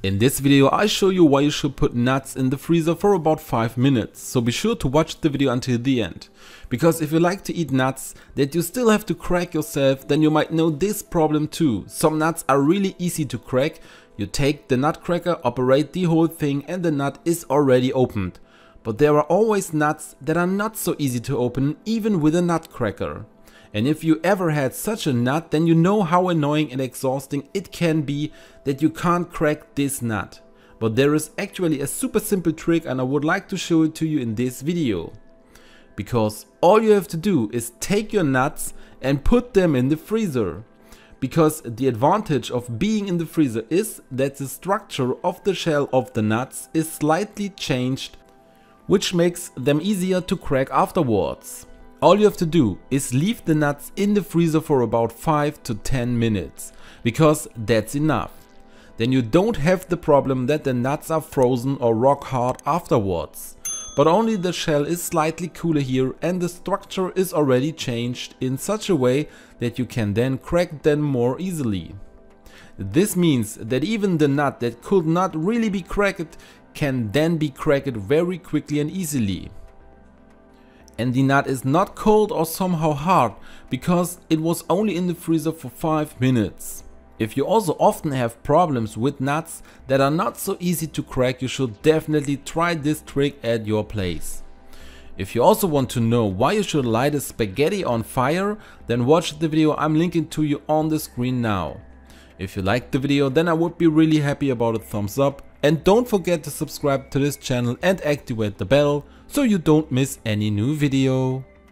In this video I show you why you should put nuts in the freezer for about 5 minutes, so be sure to watch the video until the end. Because if you like to eat nuts that you still have to crack yourself, then you might know this problem too. Some nuts are really easy to crack. You take the nutcracker, operate the whole thing and the nut is already opened. But there are always nuts that are not so easy to open even with a nutcracker. And if you ever had such a nut, then you know how annoying and exhausting it can be that you can't crack this nut. But there is actually a super simple trick and I would like to show it to you in this video. Because all you have to do is take your nuts and put them in the freezer. Because the advantage of being in the freezer is that the structure of the shell of the nuts is slightly changed, which makes them easier to crack afterwards. All you have to do is leave the nuts in the freezer for about 5 to 10 minutes, because that's enough. Then you don't have the problem that the nuts are frozen or rock hard afterwards, but only the shell is slightly cooler here and the structure is already changed in such a way that you can then crack them more easily. This means that even the nut that could not really be cracked can then be cracked very quickly and easily. And the nut is not cold or somehow hard, because it was only in the freezer for 5 minutes. If you also often have problems with nuts that are not so easy to crack, you should definitely try this trick at your place. If you also want to know why you should light a spaghetti on fire, then watch the video I'm linking to you on the screen now. If you liked the video, then I would be really happy about a thumbs up. And don't forget to subscribe to this channel and activate the bell, so you don't miss any new video.